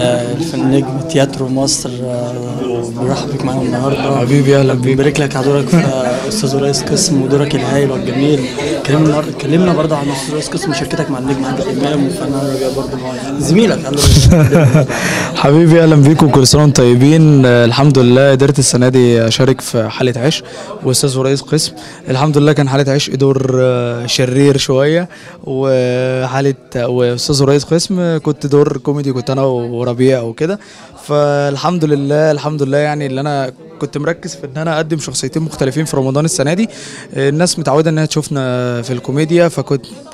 في النجم تياترو مصر برحب بك معانا النهارده حبيبي. اهلا بيك، بارك لك على دورك في استاذ رئيس قسم ودورك الهائل والجميل. كلمنا برضه عن استاذ رئيس قسم وشركتك مع النجم عادل امام وفنان علي ربيع برضه زميلك. حبيبي اهلا بيكم، كل سنه وانتم طيبين. الحمد لله قدرت السنه دي اشارك في حاله عيش واستاذ رئيس قسم. الحمد لله كان حاله عيش دور شرير شويه، وحاله واستاذ رئيس قسم كنت دور كوميدي، كنت انا وربيع وكده. فالحمد لله يعني اللي انا كنت مركز في ان انا اقدم شخصيتين مختلفين في رمضان السنه دي. الناس متعوده انها تشوفنا في الكوميديا،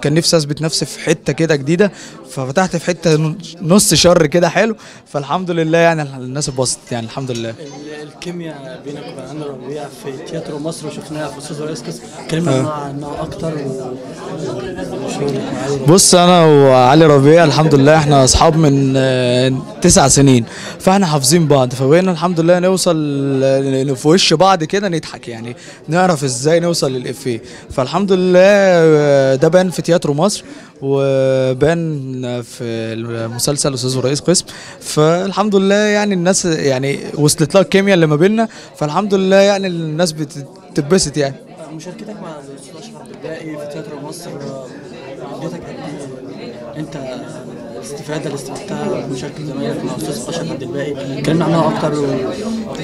كان نفسي اثبت نفسي في حته كده جديده، ففتحت في حته نص شر كده حلو. فالحمد لله يعني الناس اتبسطت، يعني الحمد لله. الكيمياء بينك وبين علي ربيع في تياترو مصر وشفناها في استاذ رئيس قسم، كلمنا عنها اكتر. بص، انا وعلي ربيع الحمد لله احنا اصحاب من 9 سنين، فاحنا حافظين بعض، فبقينا الحمد لله نوصل في وش بعض كده نضحك، يعني نعرف ازاي نوصل للإفيه. فالحمد لله ده بان في تياترو مصر وبان في المسلسل استاذ رئيس قسم. فالحمد لله يعني الناس يعني وصلت لها الكيمياء اللي ما بيننا، فالحمد لله يعني الناس بتتبسط. يعني مشاركتك مع الاستاذ أشرف عبد الباقي في تياترو مصر اديتك انت الاستفاده اللي استفدتها بمشاركه زمايلك مع استاذ اشرف عبد الباقي؟ كلمنا عنها اكتر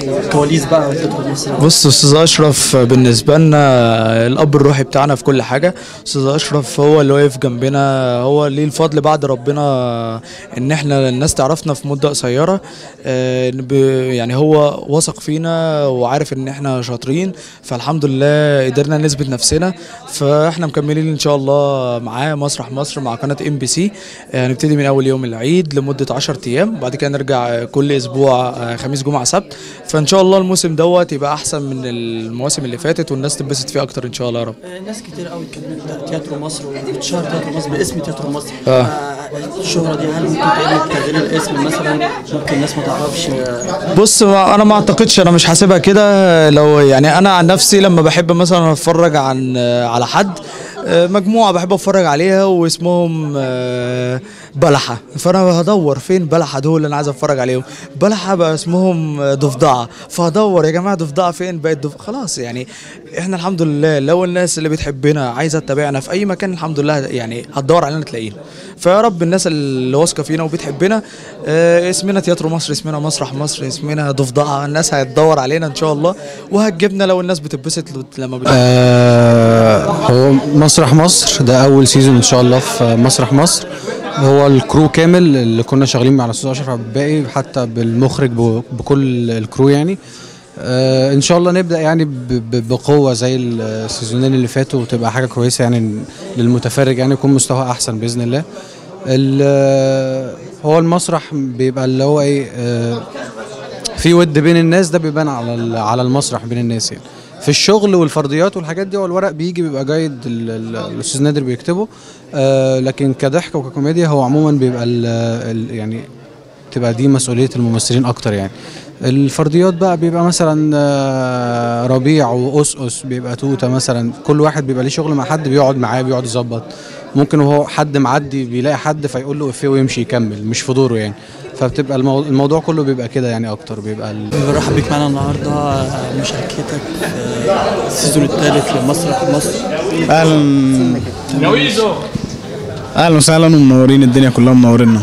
والكواليس بقى بتاعت مصر. بص، استاذ اشرف بالنسبه لنا الاب الروحي بتاعنا في كل حاجه. استاذ اشرف هو اللي واقف جنبنا، هو ليه الفضل بعد ربنا ان احنا الناس تعرفنا في مده قصيره. يعني هو واثق فينا وعارف ان احنا شاطرين، فالحمد لله قدرنا نثبت نفسنا. فاحنا مكملين ان شاء الله معاه مسرح مصر مع قناه ام بي سي. هنبتدي من اول يوم العيد لمده 10 ايام، بعد كده نرجع كل اسبوع خميس جمعه سبت. فان شاء الله الموسم دوت يبقى احسن من المواسم اللي فاتت، والناس تنبسط فيه اكتر ان شاء الله يا رب. ناس كتير قوي اتكلمت تياترو مصر واتشهر تياترو مصر باسم تياترو مصر. الشهره دي هل ممكن تغيير الاسم مثلا ممكن الناس ما تعرفش؟ بص، انا ما اعتقدش، انا مش حاسبها كده. لو يعني انا عن نفسي لما بحب مثلا اتفرج على حد، مجموعة بحب اتفرج عليها واسمهم بلحة، فانا هدور فين بلحة دول اللي انا عايز اتفرج عليهم. بلحة بقى اسمهم ضفدعة، فهدور يا جماعة ضفدعة فين بقت خلاص. يعني احنا الحمد لله لو الناس اللي بتحبنا عايزة تتابعنا في اي مكان الحمد لله يعني هتدور علينا تلاقينا. فيا رب الناس اللي واثقة فينا وبتحبنا، اسمنا تياترو مصر، اسمنا مسرح مصر، اسمنا ضفدعة، الناس هتدور علينا ان شاء الله وهتجيبنا لو الناس بتتبسط لما هو مسرح مصر. ده اول سيزون ان شاء الله في مسرح مصر، هو الكرو كامل اللي كنا شغالين مع الاستاذ اشرف عبد الباقي حتى بالمخرج بكل الكرو. يعني ان شاء الله نبدا يعني بقوه زي السيزونين اللي فاتوا، وتبقى حاجه كويسه يعني للمتفرج، يعني يكون مستوى احسن باذن الله. هو المسرح بيبقى اللي هو ايه، في ود بين الناس، ده بيبان على المسرح بين الناس، يعني في الشغل والفرضيات والحاجات دي. هو الورق بيبقى جايد الاستاذ نادر بيكتبه، لكن كضحك وككوميديا هو عموما بيبقى يعني تبقى دي مسؤوليه الممثلين اكتر. يعني الفرضيات بقى بيبقى مثلا ربيع واسقس، بيبقى توته مثلا، كل واحد بيبقى ليه شغل مع حد بيقعد معاه بيقعد يظبط. ممكن وهو حد معدي بيلاقي حد فيقول له افيه ويمشي يكمل، مش في دوره يعني. فبتبقى الموضوع كله بيبقى كده يعني اكتر. بيبقى برحب بيك معانا النهارده، مشاركتك في السيزون الثالث لمسرح مصر. اهلا وسهلا ومنورين، الدنيا كلها منورينا.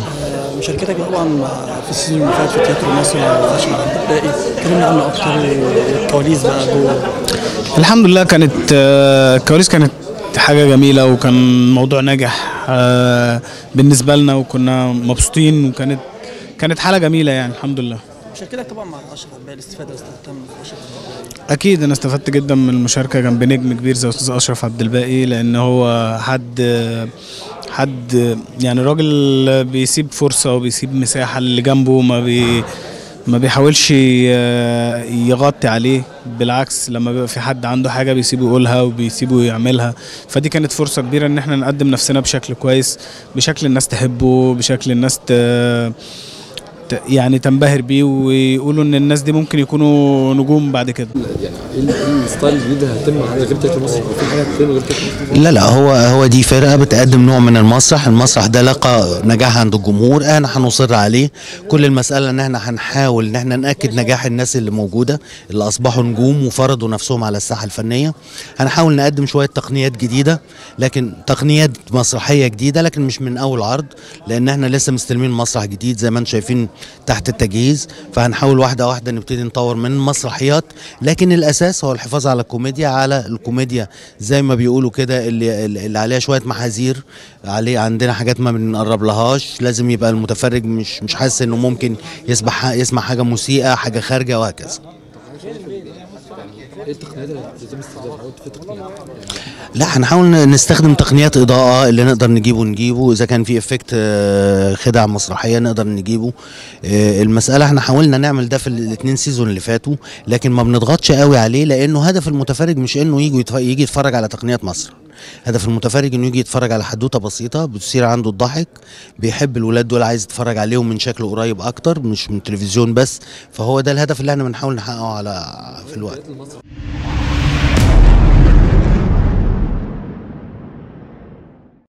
مشاركتك طبعا في السيزون اللي فات في تياترو مصر واشرف عبد الباقي، كلمنا عنه اكتر والكواليس بقى جوه. الحمد لله كانت الكواليس كانت حاجه جميله، وكان موضوع نجح بالنسبه لنا، وكنا مبسوطين، وكانت حاله جميله يعني الحمد لله. مشاركتك طبعا مع اشرف عبد الباقي، الاستفاده اللي استفدتها من اشرف عبد الباقي؟ اكيد انا استفدت جدا من المشاركه جنب نجم كبير زي استاذ اشرف عبد الباقي، لان هو حد يعني راجل بيسيب فرصه وبيسيب مساحه اللي جنبه، ما بيحاولش يغطي عليه. بالعكس، لما بيبقى في حد عنده حاجه بيسيبه يقولها وبيسيبه يعملها. فدي كانت فرصه كبيره ان احنا نقدم نفسنا بشكل كويس، بشكل الناس تحبه، بشكل الناس يعني تنبهر بيه ويقولوا ان الناس دي ممكن يكونوا نجوم بعد كده؟ يعني ايه الستايل الجديد اللي هتتم على غير تياترو مصر؟ في حاجه تاني غير تياترو مصر؟ لا هو دي فرقه بتقدم نوع من المسرح ده لقى نجاح عند الجمهور، احنا هنصر عليه. كل المساله ان احنا هنحاول ان احنا ناكد نجاح الناس اللي موجوده اللي اصبحوا نجوم وفرضوا نفسهم على الساحه الفنيه. هنحاول نقدم شويه تقنيات جديده، لكن تقنيات مسرحيه جديده، لكن مش من اول عرض، لان احنا لسه مستلمين مسرح جديد زي ما انتم شايفين تحت التجهيز. فهنحاول واحده واحده نبتدي نطور من مسرحيات، لكن الاساس هو الحفاظ على الكوميديا، زي ما بيقولوا كده اللي عليها شويه محاذير، عليه عندنا حاجات ما بنقرب لهاش. لازم يبقى المتفرج مش حاسس انه ممكن يسمع حاجه موسيقى، حاجه خارجه، وهكذا. ايه التقنيات اللي لازم تستخدمها؟ في تقنيات؟ لا، هنحاول نستخدم تقنيات اضاءه اللي نقدر نجيبه. اذا كان في افكت خدع مسرحيه نقدر نجيبه. المساله احنا حاولنا نعمل ده في الاثنين سيزون اللي فاتوا، لكن ما بنضغطش قوي عليه، لانه هدف المتفرج مش انه يجي يتفرج على تقنيات مصر. هدف المتفرج انه يجي يتفرج على حدوته بسيطه بتصير عنده الضحك، بيحب الولاد دول، عايز يتفرج عليهم من شكل قريب اكتر، مش من التلفزيون بس. فهو ده الهدف اللي احنا بنحاول نحققه في الوقت.